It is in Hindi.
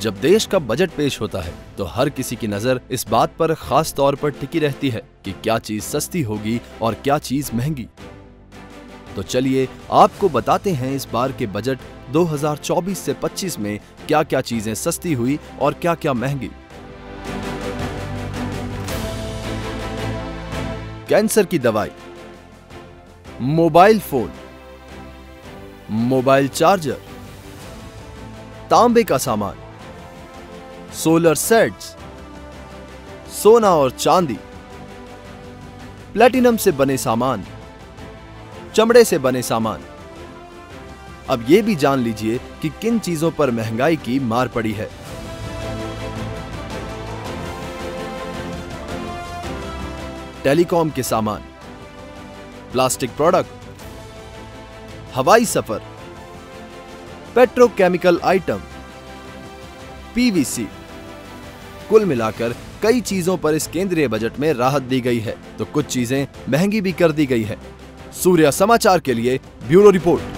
जब देश का बजट पेश होता है तो हर किसी की नजर इस बात पर खास तौर पर टिकी रहती है कि क्या चीज सस्ती होगी और क्या चीज महंगी। तो चलिए आपको बताते हैं इस बार के बजट 2024 से 25 में क्या क्या चीजें सस्ती हुई और क्या क्या महंगी। कैंसर की दवाई, मोबाइल फोन, मोबाइल चार्जर, तांबे का सामान, सोलर सेट्स, सोना और चांदी, प्लेटिनम से बने सामान, चमड़े से बने सामान। अब ये भी जान लीजिए कि किन चीजों पर महंगाई की मार पड़ी है। टेलीकॉम के सामान, प्लास्टिक प्रोडक्ट, हवाई सफर, पेट्रोकेमिकल आइटम, पीवीसी। कुल मिलाकर कई चीजों पर इस केंद्रीय बजट में राहत दी गई है तो कुछ चीजें महंगी भी कर दी गई है। सूर्या समाचार के लिए ब्यूरो रिपोर्ट।